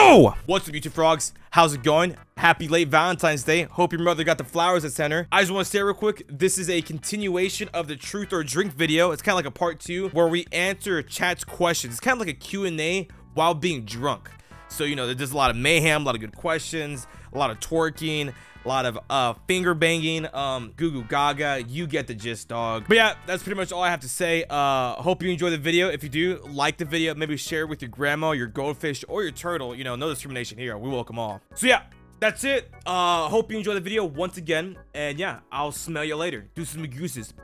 go! What's up, YouTube frogs? How's it going? Happy late Valentine's Day. Hope your mother got the flowers at center. I just want to say real quick, this is a continuation of the Truth or Drink video. It's kind of like a part two where we answer chat's questions. It's kind of like a Q&A while being drunk. So, you know, there's a lot of mayhem, a lot of good questions, a lot of twerking, a lot of finger banging, goo goo gaga. You get the gist, dog. But yeah, that's pretty much all I have to say. Hope you enjoy the video. If you do, like the video, maybe share it with your grandma, your goldfish, or your turtle. You know, no discrimination here. We welcome all. So yeah, that's it. Hope you enjoy the video once again. And yeah, I'll smell you later. Do some gooses.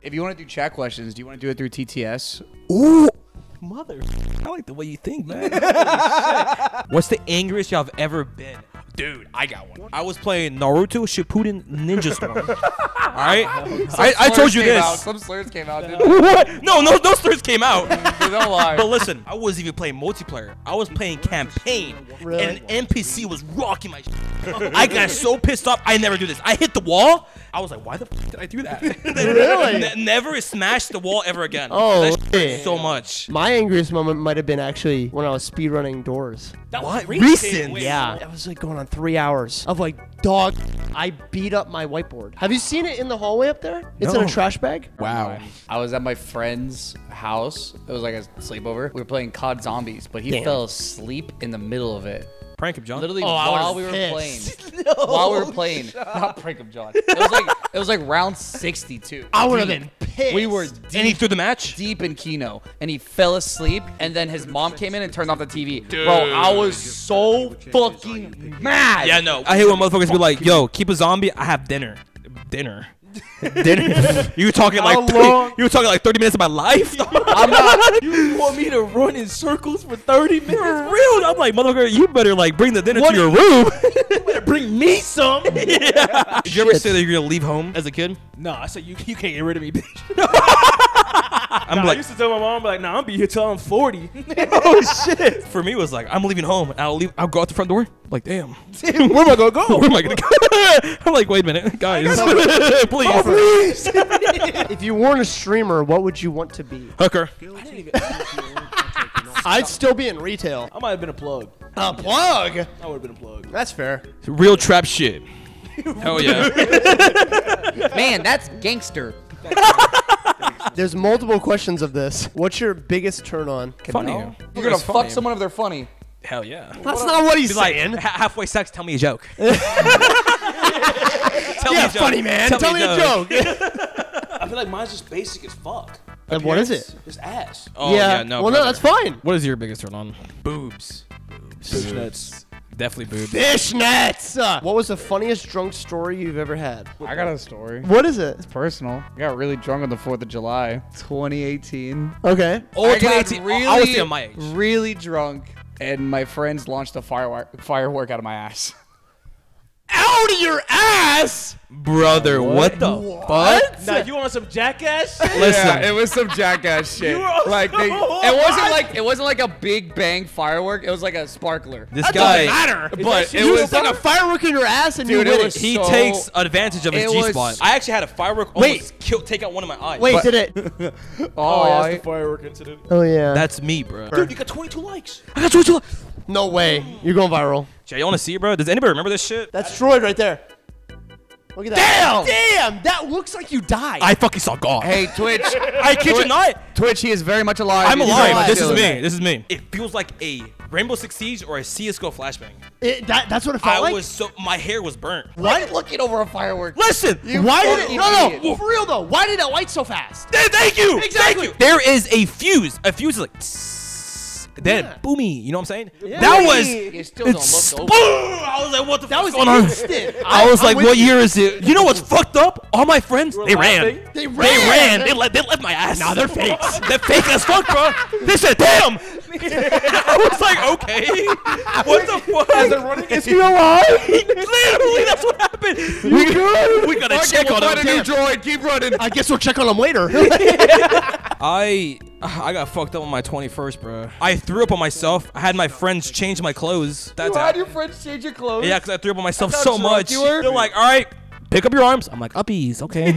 If you want to do chat questions, do you want to do it through TTS? Ooh. Mother, I like the way you think, man. What's the angriest y'all have ever been? Dude, I got one. I was playing Naruto Shippuden Ninja Storm. All right? I told you this. Some slurs came out, dude. What? No, those slurs came out. Dude, don't lie. But listen, I wasn't even playing multiplayer. I was playing campaign, really? And an NPC was rocking my shit. I got so pissed off. I never do this. I hit the wall. I was like, why the fuck did I do that? Really? Never smashed the wall ever again. Oh, so much. My angriest moment might have been actually when I was speedrunning doors. That was recent? Yeah. I was like going on 3 hours of like, dog, I beat up my whiteboard. Have you seen it in the hallway up there? It's in a trash bag. Wow. I was at my friend's house. It was like a sleepover. We were playing COD Zombies, but he fell asleep in the middle of it. Prank him, John. Literally while we were playing. No, while we were playing. Not prank him, John. It was like round 62. I would have been pissed. We were deep, and he threw the match? Deep in Kino. And he fell asleep. And then his mom came in and turned off the TV. Dude. Bro, I was so fucking mad. Yeah, no. I hate when motherfuckers be like, yo, keep a zombie. I have dinner. Dinner. You were talking like 30 minutes of my life. I'm not, you want me to run in circles for 30 minutes? For real? I'm like, motherfucker, you better like bring the dinner to your room. You better bring me some. Yeah. Did you ever say that you're gonna leave home as a kid? No, I said you can't get rid of me, bitch. I used to tell my mom, like, nah, I'm be here till I'm 40. Oh, shit. For me, it was like, I'm leaving home. I'll go out the front door. Like, damn. Where am I going to go? Where am I going to go? I'm like, wait a minute, guys. Please. Oh, please. If you weren't a streamer, what would you want to be? Hooker. I'd still be in retail. I might have been a plug. A plug? I would have been a plug. That's fair. Real trap shit. Hell yeah. Man, that's gangster. There's multiple questions of this. What's your biggest turn on? Funny. You're gonna fuck someone if they're funny. Hell yeah. That's not what he's saying. Halfway sex, tell me a joke. Funny man. Tell me a joke. I feel like mine's just basic as fuck. And what is it? Just ass. Oh yeah, no. Well, no, that's fine. What is your biggest turn on? Boobs. Fish nuts. Definitely boobs. Fish nuts. What was the funniest drunk story you've ever had? I got a story. What is it? It's personal. I got really drunk on the 4th of July, 2018. Okay. Oh, I 2018. I was still my age. Really drunk, and my friends launched a firework out of my ass. Out of your ass, brother! What the fuck? Now you on some jackass shit? Listen, it was some jackass shit. It wasn't like a big bang firework. It was like a sparkler. It was like a firework in your ass, and dude, he takes advantage of his G spot. I actually had a firework almost take out one of my eyes. Wait, did it? Oh, that's the firework incident. Oh yeah, that's me, bro. Dude, you got 22 likes. I got 22 likes. No way. You're going viral. Jay, you want to see it, bro? Does anybody remember this shit? That's Droid right there. Look at that. Damn! That looks like you died. I fucking saw God. Hey, Twitch. I kid you not. Twitch, he is very much alive. I'm alive. This is me. This is me. It feels like a Rainbow Six Siege or a CS:GO flashbang. That's what it felt like? I was so... My hair was burnt. Why looking over a firework? Listen! Why did it... No. For real, though. Why did it light so fast? Thank you! Exactly. Thank you. There is a fuse. A fuse is like... Then boomy, you know what I'm saying? Yeah. That was. You still don't look over. I was like, what the fuck was going on? I was like, what year is it? You know what's fucked up? All my friends, they ran. They left my ass. Nah, they're fakes. They're fake as fuck, bro. They said, damn. I was like, okay, what the fuck? Is he alive? Literally, that's what happened. We gotta check on him. New droid. Keep running. I guess we'll check on him later. I got fucked up on my 21st, bro. I threw up on myself. I had my friends change my clothes. That's how your friends change your clothes? Yeah, because I threw up on myself so much. They're like, all right, pick up your arms. I'm like, uppies, okay.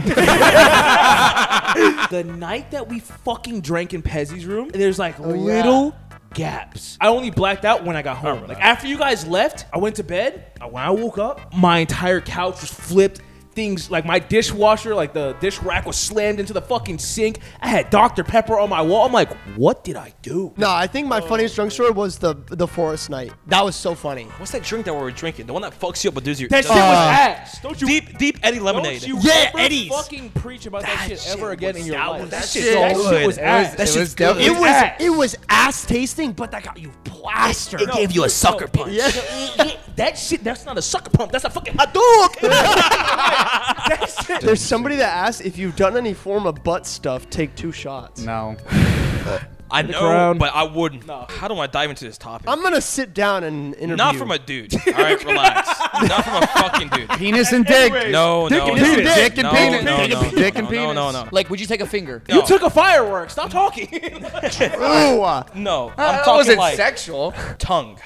The night that we fucking drank in Pezzy's room, there's like little gaps. I only blacked out when I got home. Like after you guys left, I went to bed. When I woke up, my entire couch was flipped. Things like my dishwasher, like the dish rack was slammed into the fucking sink. I had Dr. Pepper on my wall. I'm like, what did I do? No, I think my funniest drunk story was the forest night. That was so funny. What's that drink that we were drinking? The one that fucks you up but does your... That shit was ass. Don't you, deep Eddie lemonade. Don't you ever fucking preach about that shit ever again in your life. That shit was ass. That shit was definitely ass. It was ass tasting, but that got you plastered. It gave you a sucker punch. That shit, that's not a sucker pump. That's a fucking hot dog. There's somebody that asked if you've done any form of butt stuff, take 2 shots. No. I know, but I wouldn't. No. How do I dive into this topic? I'm going to sit down and interview. Not from a dude. All right, relax. Not from a fucking dude. Penis and dick. No, no, no. Dick and penis. Dick and penis. No, no, no. Like, would you take a finger? No. You took a firework. Stop talking. No. I'm talking wasn't like sexual. Tongue.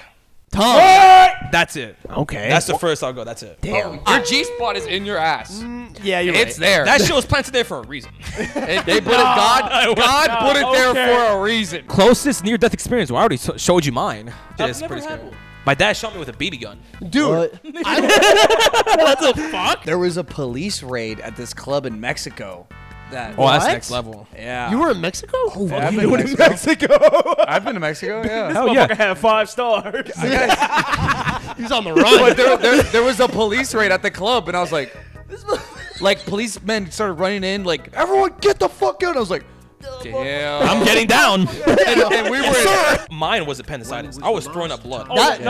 Tongue. What? That's it. Okay. That's the first I'll go. That's it. Damn. Your G-spot is in your ass. Yeah, you're right. It's there. That shit was planted there for a reason. They put it. God put it there for a reason. Closest near-death experience. Well, I already showed you mine. That's pretty scary. My dad shot me with a BB gun. Dude. What the fuck? There was a police raid at this club in Mexico. That. Oh, that's next level. Yeah. You were in Mexico? Oh, yeah, I've been in Mexico. I've been to Mexico, yeah. This motherfucker had 5 stars. He's on the run. But there was a police raid at the club, and I was like, like, policemen started running in, like, everyone get the fuck out. I was like, damn. I'm getting down. And we were. Mine was appendicitis. I was throwing up blood.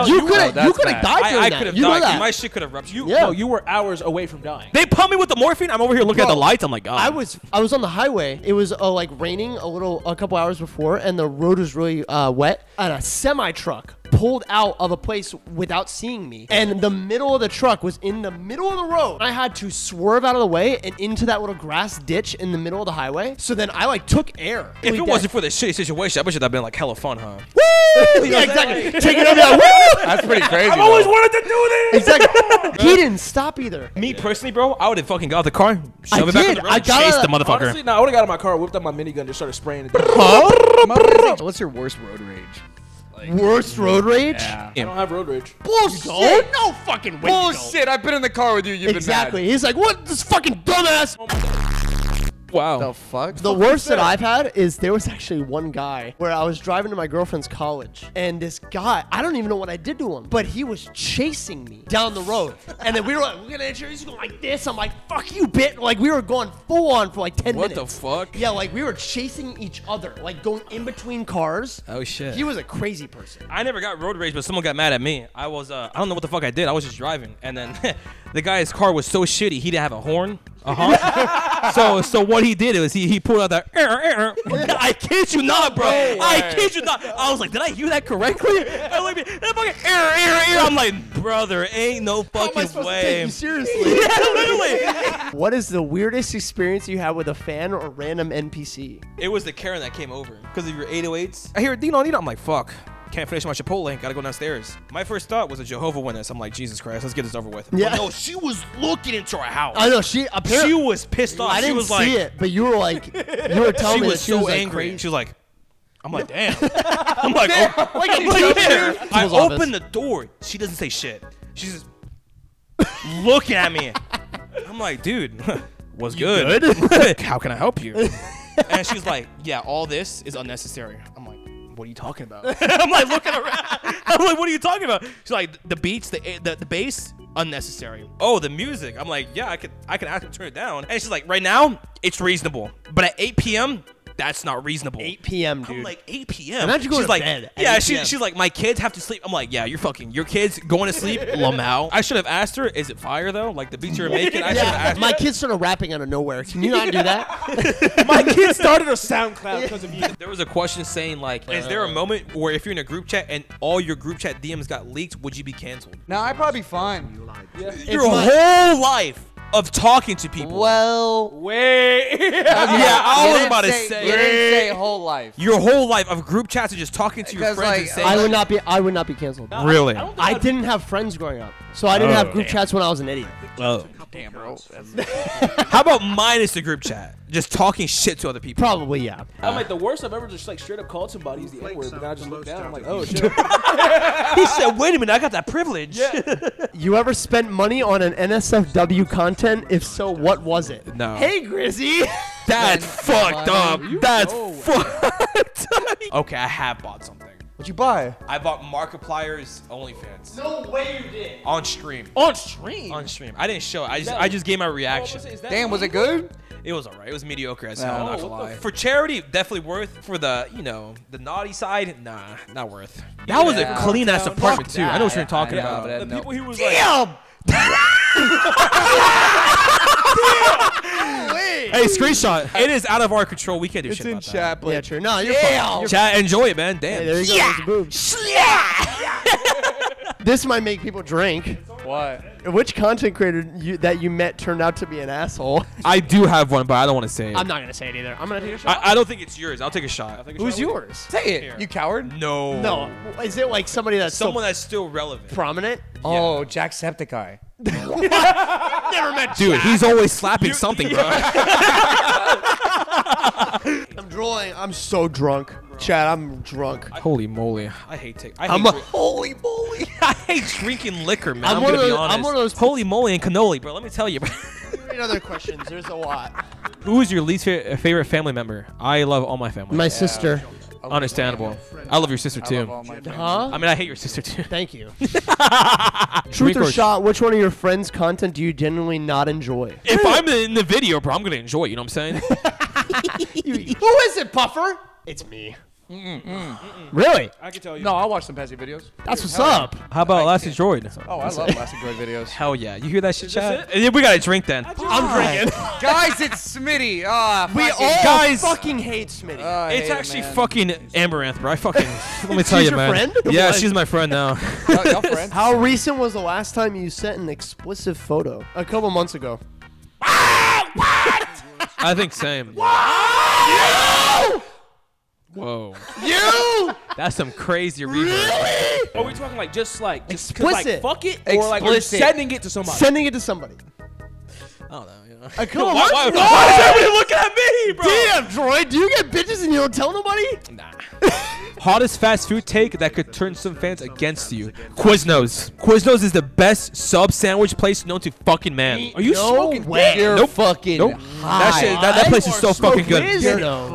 You could have died during that. I could have died. My shit could have ruptured. No, you were hours away from dying. They pumped me with the morphine. I'm over here looking at the lights. I'm like, God. I was on the highway. It was like raining a couple hours before, and the road was really wet. And a semi truck pulled out of a place without seeing me, and the middle of the truck was in the middle of the road. I had to swerve out of the way and into that little grass ditch in the middle of the highway. So then I like took air. If it wasn't for this shitty situation, I bet you that'd been like hella fun, huh? Woo! Yeah, exactly. Taking over that. Woo! That's pretty crazy. I've always wanted to do this. Exactly. He didn't stop either. Me personally, bro, I would have fucking got out the car, shoved it back in the road, chased the motherfucker. Honestly, no, I would have got out of my car, whipped out my minigun, just started spraying it. What's your worst road rage? Like, worst road rage? Yeah. I don't have road rage. Bullshit! No fucking way. Bullshit! I've been in the car with you. You've been mad. He's like, what? This fucking dumbass. Wow. The fuck? The worst that I've had is there was actually one guy where I was driving to my girlfriend's college, and this guy, I don't even know what I did to him, but he was chasing me down the road. And then we were like, we're gonna enter. He's going like this. I'm like, fuck you, bitch. Like, we were going full on for like 10 minutes. What the fuck? Yeah, like we were chasing each other, like going in between cars. Oh shit. He was a crazy person. I never got road rage, but someone got mad at me. I was, I don't know what the fuck I did. I was just driving, and then the guy's car was so shitty, he didn't have a horn. So what he did was he pulled out that. I kid you not, bro. I kid you not. I was like, did I hear that correctly? I'm like, brother, ain't no fucking way. Seriously. Yeah, literally. What is the weirdest experience you had with a fan or random NPC? It was the Karen that came over because of your 808s. I hear Dino Dino. I'm like, fuck. Can't finish my Chipotle. Gotta go downstairs. My first thought was a Jehovah's Witness. I'm like, Jesus Christ, let's get this over with. Yeah. But no, she was looking into our house. I know. She was pissed off. I didn't see it, but you were like, you were telling me that she was so angry. She was like, I'm like, damn. I'm like, oh. I open the door. She doesn't say shit. She's just looking at me. I'm like, dude, what's good? How can I help you? And she's like, yeah, all this is unnecessary. I'm like, what are you talking about? I'm like looking around. I'm like, what are you talking about? She's like, the beats, the bass, unnecessary. Oh, the music. I'm like, yeah, I could ask him to turn it down. And she's like, right now, it's reasonable, but at 8 p.m. that's not reasonable. 8 p.m., dude. I'm like, 8 p.m.? Imagine going to bed. Yeah, she's like, my kids have to sleep. I'm like, yeah, you're fucking, your kids going to sleep, Lamau. I should have asked her, is it fire, though? Like, the beats you're making, I should have asked her. My kids started rapping out of nowhere. Can you not do that? My kids started a SoundCloud because of you. There was a question saying, like, is there a moment where if you're in a group chat and all your group chat DMs got leaked, would you be canceled? Nah, I'd probably be fine. Yeah. Your whole life of talking to people. Well, wait. Yeah, I was about to say. You didn't say whole life. Your whole life of group chats and just talking to your friends. Like, and saying I would not be. I would not be canceled. No, really? I didn't have friends growing up. So I didn't have group chats when I was an idiot. Oh. Damn, bro. How about minus the group chat? Just talking shit to other people. Probably, yeah. I'm like, the worst I've ever just like straight up called somebody is the N-word, but I just look down, I'm like, oh, shit. He said, wait a minute, I got that privilege. Yeah. You ever spent money on an NSFW content? If so, what was it? No. Hey, Grizzy. That's fucked up. That's fucked up. Okay, I have bought something. What'd you buy? I bought Markiplier's OnlyFans. No way you did. On stream. On stream? On stream. I didn't show it. I just gave my reaction. Damn, was it good? It was alright. It was mediocre as hell. Not gonna lie. For charity, definitely worth. For the, you know, the naughty side, nah, not worth. That was a clean ass apartment too. I know what you're talking about. But the people he was like, damn. Hey, screenshot. It is out of our control. We can't do shit about that. It's in chat, but yeah, true. No, you're fine. Chat, enjoy it, man. Damn. Hey, there you go. Yeah. There's the This might make people drink. What? Which content creator that you met turned out to be an asshole? I do have one, but I don't want to say it. I'm not gonna say it either. I'm gonna take a shot. I don't think it's yours. I'll take a shot. Who's yours? Say it. Here. You coward? No. No. Is it like somebody that's someone that's still relevant, prominent? Oh, Jacksepticeye. Never met Jack. Dude, he's always slapping something, bro. I'm drooling. I'm so drunk. Chad, I'm drunk. Holy moly. I hate taking. I'm a holy moly. I hate drinking liquor, man. I'm gonna be honest. I'm one of those holy moly and cannoli, bro. Let me tell you, bro. Other questions. There's a lot. Who is your least favorite family member? I love all my family. My sister. Understandable. I love your sister too. Huh? I mean, I hate your sister too. Thank you. Truth or shot, which one of your friends' content do you genuinely not enjoy? If I'm in the video, bro, I'm gonna enjoy it. You know what I'm saying? Who is it, Puffer? It's me. Really? I can tell you. No, I watch some Pezzy videos. That's what's up. How about ElasticDroid? Oh, I love ElasticDroid videos. Hell yeah. You hear that shit, Chad? We got to drink then. I'm drinking. Guys, it's Smitty. We all fucking hate Smitty. It's actually fucking Amaranth, bro. I fucking... Let me tell you, man. She's your friend? Yeah, she's my friend now. Y'all friends? How recent was the last time you sent an explicit photo? A couple months ago. What? I think same. What? Whoa. You? That's some crazy reverb. Really? Are we talking like just like just explicit? Like, fuck it? Explicit. Or like we're sending it to somebody? Sending it to somebody. I don't know. You know. Why is everybody looking at me, bro? Damn, Droid. Do you get bitches and you don't tell nobody? Nah. Hottest fast food take that could turn some fans against you. Quiznos. Quiznos is the best sub sandwich place known to fucking man. Are you smoking? Nope. Fucking high. That shit. That place is so fucking good. If you don't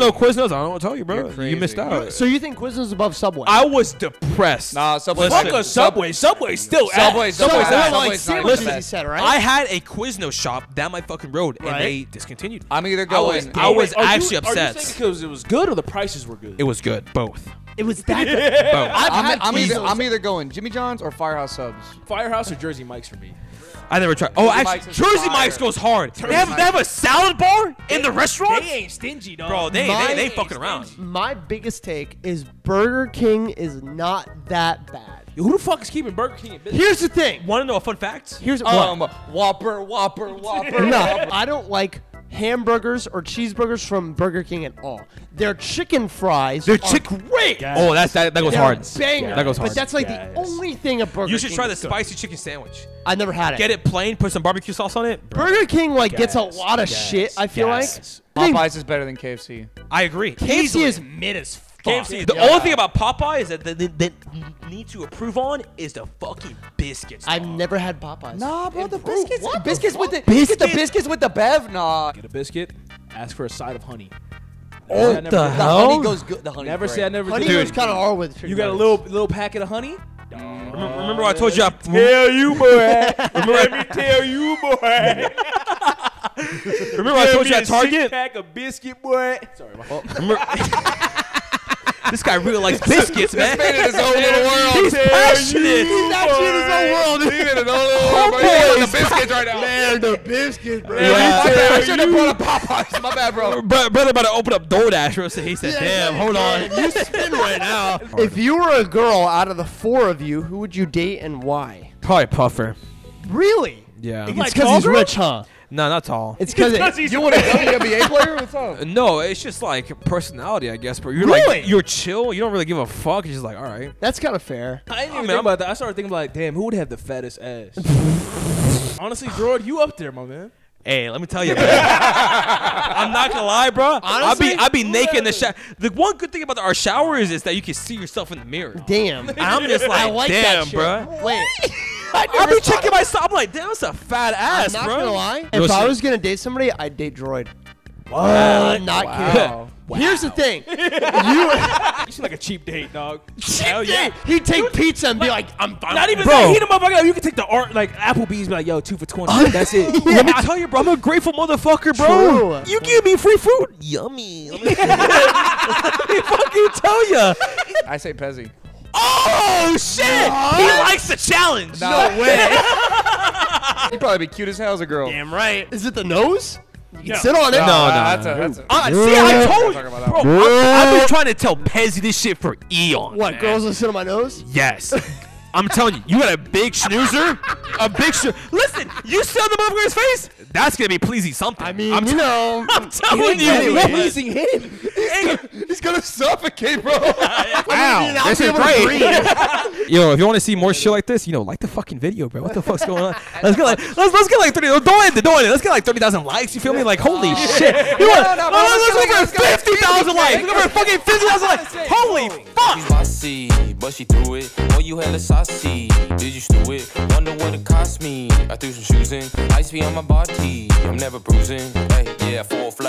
know Quiznos, I don't want to tell you, bro. You missed out. So you think Quiznos is above Subway? I was depressed. Nah, Subway. Fuck a Subway. Subway's still ass. Subway's not. Listen, I had a Quiznos shop down my fucking road and they discontinued. I'm either going. I was actually upset. Are you saying because it was good or the prices were good? It was good. Both. It was that good. Both. I'm either going Jimmy John's or Firehouse Subs. Firehouse or Jersey Mike's for me. I never tried. Oh, actually, Jersey Mike's goes hard. They have a salad bar in the restaurant? They ain't stingy, dog. Bro, they fucking around. My biggest take is Burger King is not that bad. Yo, who the fuck is keeping Burger King in business? Here's the thing. Want to know a fun fact? Here's Whopper. No, I don't like hamburgers or cheeseburgers from Burger King at all. Their chicken fries are great. Yes. Oh, that goes hard. Banger. Yes. That goes hard. But that's like the only thing at Burger King. You should try the spicy chicken sandwich. I never had it. Get it plain, put some barbecue sauce on it. Burger King gets a lot of shit, I feel like. Popeyes is better than KFC. I agree. KFC is mid as fuck. KFC. The only thing about Popeyes that they need to improve on is the fucking biscuits. I've never had Popeyes. Nah, bro, the biscuits. What? The biscuits with the bev. Nah. Get a biscuit. Ask for a side of honey. Oh, the hell? The honey goes good. The honey. Never say I never. Honey goes kind of hard with. You got a little packet of honey. Remember I told you. I tell you, boy. Let me tell you, boy. Remember I told you at Target. Pack a biscuit, boy. Sorry, my fault. This guy really likes biscuits, man. He's in his own little world. He's passionate. He's actually in his own world. He's in his own little world. He's the biscuits right now. Man, the biscuits, bro. Yeah. I should have brought a Popeyes. My bad, bro. Brother about to open up DoorDash. He said, damn, hold on. You spin right now. If you were a girl out of the four of you, who would you date and why? Probably Puffer. Really? Yeah. It's because he's rich, huh? No, not tall. It's because you want a WNBA player? What's up? No, it's just like personality, I guess. Bro, you're really? Like you're chill. You don't really give a fuck. You're just like, all right. That's kind of fair. I didn't even think about that. I started thinking like, damn, who would have the fattest ass? Honestly, Droid, you up there, my man. Hey, let me tell you, bro. I'm not gonna lie, bro. Honestly, I'll be naked in the shower. The one good thing about our shower is that you can see yourself in the mirror. Damn. I'm just like, damn, bro. Wait. I'll be checking myself. I'm like, damn, that's a fat ass, bro. I'm not gonna lie. If I was gonna date somebody, I'd date Droid. Wow. Not kidding. Wow. Here's the thing. You seem like a cheap date, dog. Cheap date? Yeah. He'd take pizza and be like, I'm fine. Not even that. Heat him up. You can take the art, like Applebee's, be like, yo, 2 for $20. That's it. Yeah. Let me tell you, bro. I'm a grateful motherfucker, bro. True. You give me free food. Yummy. Let me fucking tell ya. I say Pezzy. Oh, shit. What? He likes the challenge. No way. He'd probably be cute as hell as a girl. Damn right. Is it the nose? You can sit on it. No, see, I told you. Bro, I've been trying to tell Pezzy this shit for eons. What, man. Girls will sit on my nose? Yes. I'm telling you, you got a big schnoozer? A big schnoozer. Listen, you sit on the motherfucker's face? That's going to be pleasing something. I mean, you know. I'm telling you. Anyway. Pleasing him. He's going to suffocate, bro. Wow. This is great. Yo, if you want to see more shit like this, you know, like the fucking video, bro. What the fuck's going on? Let's get like 30. Don't end it. Don't end it. Let's get like 30,000 likes. You feel me? Like, holy shit. Let's make it 50,000 likes. We're fucking 50,000 likes. Holy fuck. But she threw it. Oh, you had a saucy. Did you stew it? Wonder what it cost me. I threw some shoes in. Ice be on my body. I'm never bruising. Hey, yeah, full flat.